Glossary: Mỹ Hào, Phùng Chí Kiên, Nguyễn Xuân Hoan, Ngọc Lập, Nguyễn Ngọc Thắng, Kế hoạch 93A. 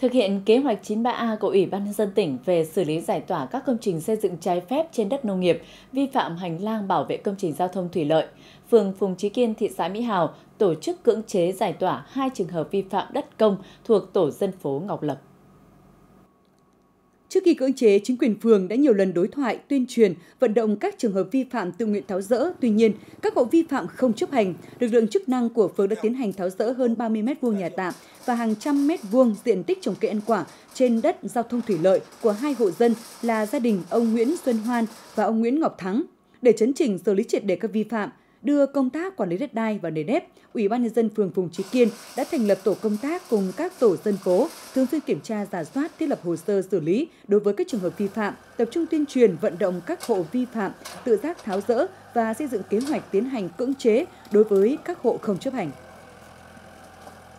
Thực hiện kế hoạch 93A của Ủy ban nhân dân tỉnh về xử lý giải tỏa các công trình xây dựng trái phép trên đất nông nghiệp, vi phạm hành lang bảo vệ công trình giao thông thủy lợi, phường Phùng Chí Kiên, thị xã Mỹ Hào tổ chức cưỡng chế giải tỏa 2 trường hợp vi phạm đất công thuộc tổ dân phố Ngọc Lập. Trước khi cưỡng chế, chính quyền phường đã nhiều lần đối thoại, tuyên truyền, vận động các trường hợp vi phạm tự nguyện tháo dỡ. Tuy nhiên, các hộ vi phạm không chấp hành. Lực lượng chức năng của phường đã tiến hành tháo dỡ hơn 30 m2 nhà tạm và hàng trăm m2 diện tích trồng cây ăn quả trên đất giao thông thủy lợi của 2 hộ dân là gia đình ông Nguyễn Xuân Hoan và ông Nguyễn Ngọc Thắng. Để chấn chỉnh xử lý triệt để các vi phạm, đưa công tác quản lý đất đai vào nề nếp, Ủy ban nhân dân phường Phùng Chí Kiên đã thành lập tổ công tác cùng các tổ dân phố thường xuyên kiểm tra, rà soát, thiết lập hồ sơ xử lý đối với các trường hợp vi phạm, tập trung tuyên truyền vận động các hộ vi phạm tự giác tháo dỡ và xây dựng kế hoạch tiến hành cưỡng chế đối với các hộ không chấp hành.